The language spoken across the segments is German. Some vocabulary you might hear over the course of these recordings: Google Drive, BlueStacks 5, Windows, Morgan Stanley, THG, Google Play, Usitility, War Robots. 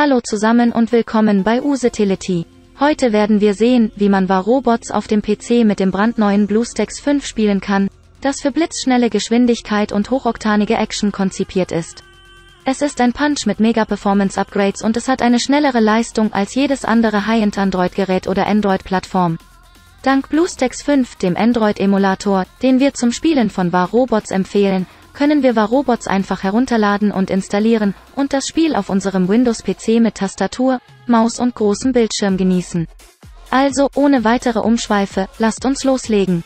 Hallo zusammen und willkommen bei Usitility. Heute werden wir sehen, wie man War Robots auf dem PC mit dem brandneuen BlueStacks 5 spielen kann, das für blitzschnelle Geschwindigkeit und hochoktanige Action konzipiert ist. Es ist ein Punch mit Mega-Performance-Upgrades und es hat eine schnellere Leistung als jedes andere High-End-Android-Gerät oder Android-Plattform. Dank BlueStacks 5, dem Android-Emulator, den wir zum Spielen von War Robots empfehlen, können wir War Robots einfach herunterladen und installieren und das Spiel auf unserem Windows-PC mit Tastatur, Maus und großem Bildschirm genießen. Also, ohne weitere Umschweife, lasst uns loslegen.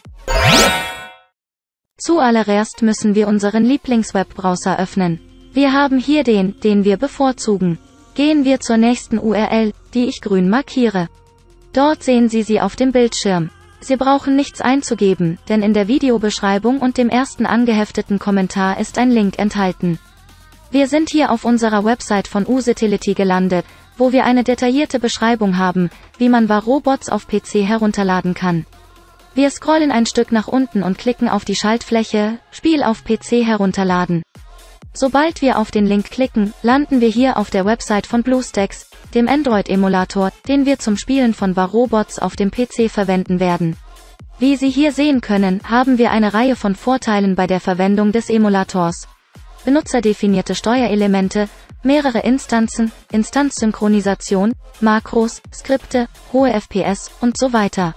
Zuallererst müssen wir unseren Lieblingswebbrowser öffnen. Wir haben hier den wir bevorzugen. Gehen wir zur nächsten URL, die ich grün markiere. Dort sehen Sie sie auf dem Bildschirm. Sie brauchen nichts einzugeben, denn in der Videobeschreibung und dem ersten angehefteten Kommentar ist ein Link enthalten. Wir sind hier auf unserer Website von Usitility gelandet, wo wir eine detaillierte Beschreibung haben, wie man War Robots auf PC herunterladen kann. Wir scrollen ein Stück nach unten und klicken auf die Schaltfläche, Spiel auf PC herunterladen. Sobald wir auf den Link klicken, landen wir hier auf der Website von BlueStacks, dem Android-Emulator, den wir zum Spielen von War Robots auf dem PC verwenden werden. Wie Sie hier sehen können, haben wir eine Reihe von Vorteilen bei der Verwendung des Emulators. Benutzerdefinierte Steuerelemente, mehrere Instanzen, Instanzsynchronisation, Makros, Skripte, hohe FPS und so weiter.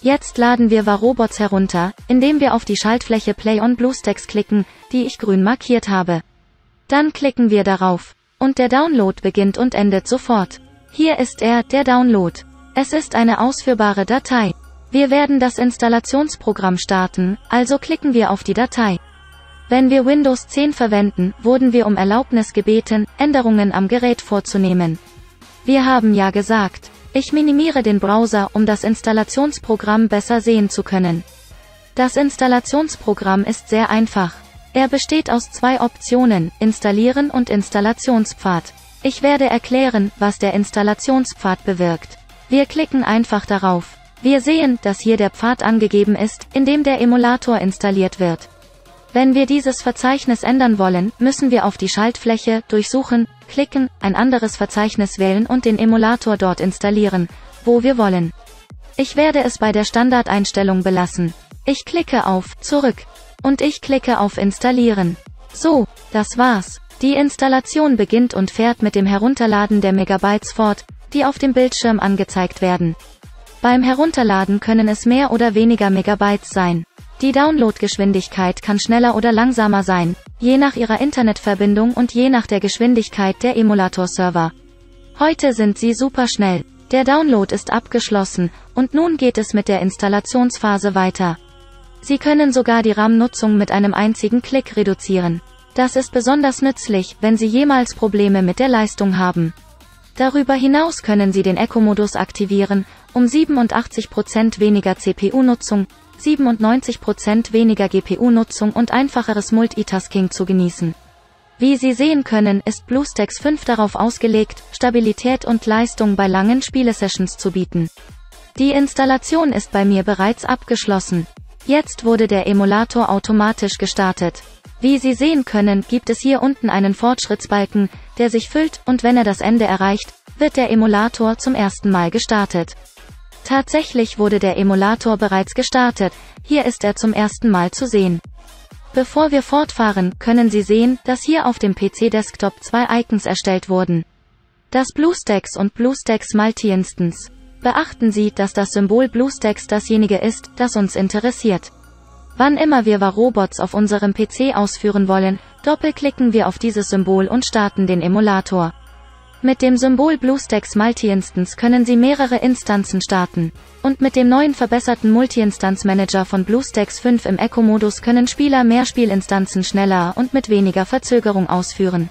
Jetzt laden wir War Robots herunter, indem wir auf die Schaltfläche Play on BlueStacks klicken, die ich grün markiert habe. Dann klicken wir darauf. Und der Download beginnt und endet sofort. Hier ist er, der Download. Es ist eine ausführbare Datei. Wir werden das Installationsprogramm starten, also klicken wir auf die Datei. Wenn wir Windows 10 verwenden, wurden wir um Erlaubnis gebeten, Änderungen am Gerät vorzunehmen. Wir haben ja gesagt. Ich minimiere den Browser, um das Installationsprogramm besser sehen zu können. Das Installationsprogramm ist sehr einfach. Er besteht aus zwei Optionen, Installieren und Installationspfad. Ich werde erklären, was der Installationspfad bewirkt. Wir klicken einfach darauf. Wir sehen, dass hier der Pfad angegeben ist, in dem der Emulator installiert wird. Wenn wir dieses Verzeichnis ändern wollen, müssen wir auf die Schaltfläche Durchsuchen, klicken, ein anderes Verzeichnis wählen und den Emulator dort installieren, wo wir wollen. Ich werde es bei der Standardeinstellung belassen. Ich klicke auf Zurück. Und ich klicke auf Installieren. So, das war's. Die Installation beginnt und fährt mit dem Herunterladen der Megabytes fort, die auf dem Bildschirm angezeigt werden. Beim Herunterladen können es mehr oder weniger Megabytes sein. Die Downloadgeschwindigkeit kann schneller oder langsamer sein, je nach ihrer Internetverbindung und je nach der Geschwindigkeit der Emulatorserver. Heute sind sie super schnell. Der Download ist abgeschlossen, und nun geht es mit der Installationsphase weiter. Sie können sogar die RAM-Nutzung mit einem einzigen Klick reduzieren. Das ist besonders nützlich, wenn Sie jemals Probleme mit der Leistung haben. Darüber hinaus können Sie den Eco-Modus aktivieren, um 87% weniger CPU-Nutzung, 97% weniger GPU-Nutzung und einfacheres Multitasking zu genießen. Wie Sie sehen können, ist BlueStacks 5 darauf ausgelegt, Stabilität und Leistung bei langen Spielesessions zu bieten. Die Installation ist bei mir bereits abgeschlossen. Jetzt wurde der Emulator automatisch gestartet. Wie Sie sehen können, gibt es hier unten einen Fortschrittsbalken, der sich füllt, und wenn er das Ende erreicht, wird der Emulator zum ersten Mal gestartet. Tatsächlich wurde der Emulator bereits gestartet, hier ist er zum ersten Mal zu sehen. Bevor wir fortfahren, können Sie sehen, dass hier auf dem PC-Desktop zwei Icons erstellt wurden. Das BlueStacks und BlueStacks Multi-Instance. Beachten Sie, dass das Symbol BlueStacks dasjenige ist, das uns interessiert. Wann immer wir War Robots auf unserem PC ausführen wollen, doppelklicken wir auf dieses Symbol und starten den Emulator. Mit dem Symbol BlueStacks Multi-Instance können Sie mehrere Instanzen starten. Und mit dem neuen verbesserten Multi-Instance-Manager von BlueStacks 5 im Eco-Modus können Spieler mehr Spielinstanzen schneller und mit weniger Verzögerung ausführen.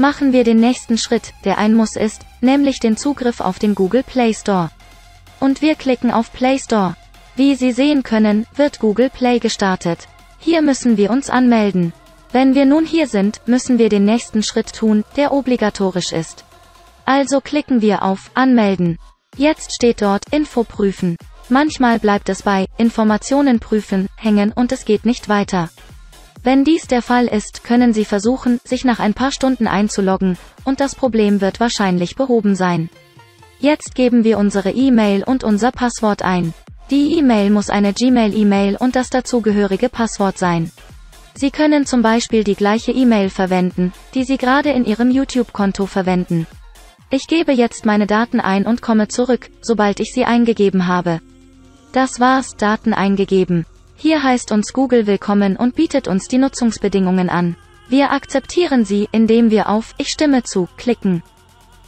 Machen wir den nächsten Schritt, der ein Muss ist, nämlich den Zugriff auf den Google Play Store. Und wir klicken auf Play Store. Wie Sie sehen können, wird Google Play gestartet. Hier müssen wir uns anmelden. Wenn wir nun hier sind, müssen wir den nächsten Schritt tun, der obligatorisch ist. Also klicken wir auf Anmelden. Jetzt steht dort Info prüfen. Manchmal bleibt es bei Informationen prüfen hängen und es geht nicht weiter. Wenn dies der Fall ist, können Sie versuchen, sich nach ein paar Stunden einzuloggen, und das Problem wird wahrscheinlich behoben sein. Jetzt geben wir unsere E-Mail und unser Passwort ein. Die E-Mail muss eine Gmail-E-Mail und das dazugehörige Passwort sein. Sie können zum Beispiel die gleiche E-Mail verwenden, die Sie gerade in Ihrem YouTube-Konto verwenden. Ich gebe jetzt meine Daten ein und komme zurück, sobald ich sie eingegeben habe. Das war's, Daten eingegeben. Hier heißt uns Google willkommen und bietet uns die Nutzungsbedingungen an. Wir akzeptieren sie, indem wir auf Ich stimme zu klicken.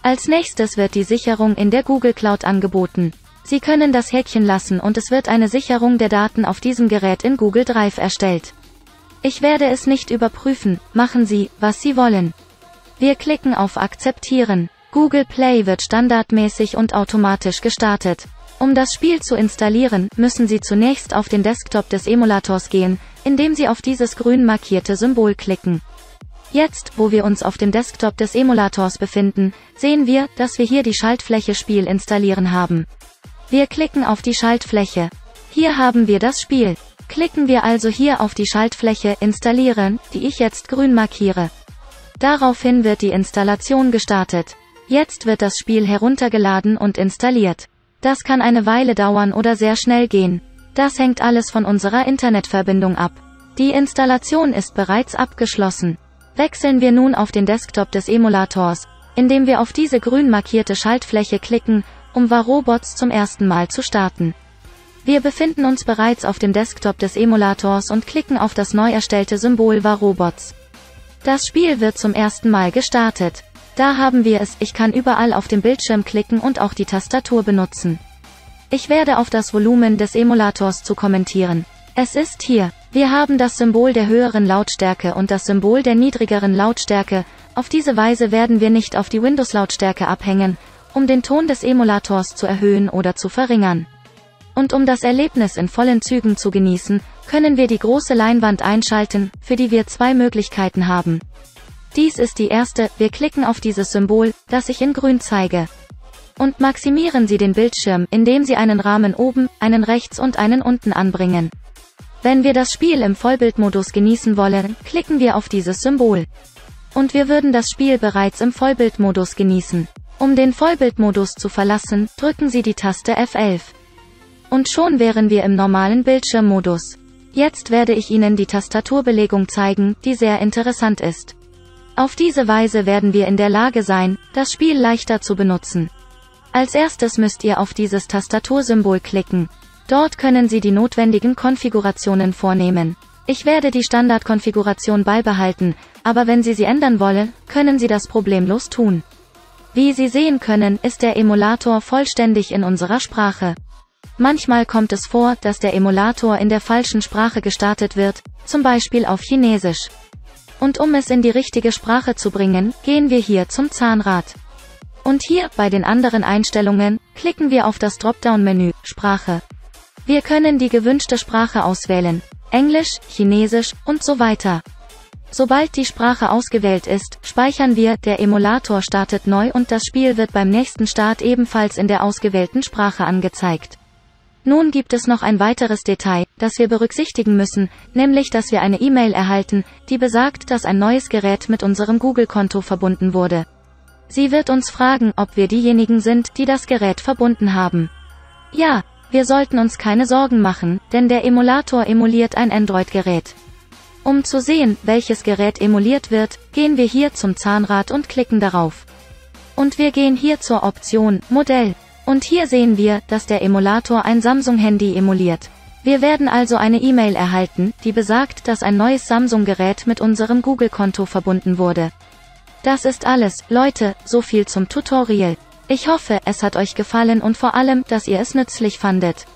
Als nächstes wird die Sicherung in der Google Cloud angeboten. Sie können das Häkchen lassen und es wird eine Sicherung der Daten auf diesem Gerät in Google Drive erstellt. Ich werde es nicht überprüfen, machen Sie, was Sie wollen. Wir klicken auf Akzeptieren. Google Play wird standardmäßig und automatisch gestartet. Um das Spiel zu installieren, müssen Sie zunächst auf den Desktop des Emulators gehen, indem Sie auf dieses grün markierte Symbol klicken. Jetzt, wo wir uns auf dem Desktop des Emulators befinden, sehen wir, dass wir hier die Schaltfläche Spiel installieren haben. Wir klicken auf die Schaltfläche. Hier haben wir das Spiel. Klicken wir also hier auf die Schaltfläche Installieren, die ich jetzt grün markiere. Daraufhin wird die Installation gestartet. Jetzt wird das Spiel heruntergeladen und installiert. Das kann eine Weile dauern oder sehr schnell gehen. Das hängt alles von unserer Internetverbindung ab. Die Installation ist bereits abgeschlossen. Wechseln wir nun auf den Desktop des Emulators, indem wir auf diese grün markierte Schaltfläche klicken, um War Robots zum ersten Mal zu starten. Wir befinden uns bereits auf dem Desktop des Emulators und klicken auf das neu erstellte Symbol War Robots. Das Spiel wird zum ersten Mal gestartet. Da haben wir es, ich kann überall auf dem Bildschirm klicken und auch die Tastatur benutzen. Ich werde auf das Volumen des Emulators zu kommentieren. Es ist hier. Wir haben das Symbol der höheren Lautstärke und das Symbol der niedrigeren Lautstärke, auf diese Weise werden wir nicht auf die Windows-Lautstärke abhängen, um den Ton des Emulators zu erhöhen oder zu verringern. Und um das Erlebnis in vollen Zügen zu genießen, können wir die große Leinwand einschalten, für die wir zwei Möglichkeiten haben. Dies ist die erste, wir klicken auf dieses Symbol, das ich in grün zeige. Und maximieren Sie den Bildschirm, indem Sie einen Rahmen oben, einen rechts und einen unten anbringen. Wenn wir das Spiel im Vollbildmodus genießen wollen, klicken wir auf dieses Symbol. Und wir würden das Spiel bereits im Vollbildmodus genießen. Um den Vollbildmodus zu verlassen, drücken Sie die Taste F11. Und schon wären wir im normalen Bildschirmmodus. Jetzt werde ich Ihnen die Tastaturbelegung zeigen, die sehr interessant ist. Auf diese Weise werden wir in der Lage sein, das Spiel leichter zu benutzen. Als erstes müsst ihr auf dieses Tastatursymbol klicken. Dort können Sie die notwendigen Konfigurationen vornehmen. Ich werde die Standardkonfiguration beibehalten, aber wenn Sie sie ändern wollen, können Sie das problemlos tun. Wie Sie sehen können, ist der Emulator vollständig in unserer Sprache. Manchmal kommt es vor, dass der Emulator in der falschen Sprache gestartet wird, zum Beispiel auf Chinesisch. Und um es in die richtige Sprache zu bringen, gehen wir hier zum Zahnrad. Und hier, bei den anderen Einstellungen, klicken wir auf das Dropdown-Menü, Sprache. Wir können die gewünschte Sprache auswählen, Englisch, Chinesisch und so weiter. Sobald die Sprache ausgewählt ist, speichern wir, der Emulator startet neu und das Spiel wird beim nächsten Start ebenfalls in der ausgewählten Sprache angezeigt. Nun gibt es noch ein weiteres Detail, das wir berücksichtigen müssen, nämlich dass wir eine E-Mail erhalten, die besagt, dass ein neues Gerät mit unserem Google-Konto verbunden wurde. Sie wird uns fragen, ob wir diejenigen sind, die das Gerät verbunden haben. Ja, wir sollten uns keine Sorgen machen, denn der Emulator emuliert ein Android-Gerät. Um zu sehen, welches Gerät emuliert wird, gehen wir hier zum Zahnrad und klicken darauf. Und wir gehen hier zur Option Modell. Und hier sehen wir, dass der Emulator ein Samsung-Handy emuliert. Wir werden also eine E-Mail erhalten, die besagt, dass ein neues Samsung-Gerät mit unserem Google-Konto verbunden wurde. Das ist alles, Leute, so viel zum Tutorial. Ich hoffe, es hat euch gefallen und vor allem, dass ihr es nützlich fandet.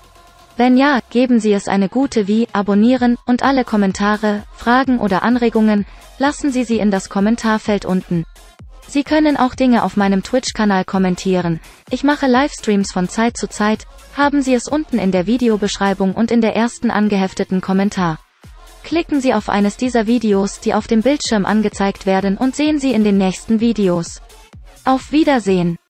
Wenn ja, geben Sie es eine gute Wie, abonnieren, und alle Kommentare, Fragen oder Anregungen, lassen Sie sie in das Kommentarfeld unten. Sie können auch Dinge auf meinem Twitch-Kanal kommentieren. Ich mache Livestreams von Zeit zu Zeit, haben Sie es unten in der Videobeschreibung und in der ersten angehefteten Kommentar. Klicken Sie auf eines dieser Videos, die auf dem Bildschirm angezeigt werden und sehen Sie in den nächsten Videos. Auf Wiedersehen!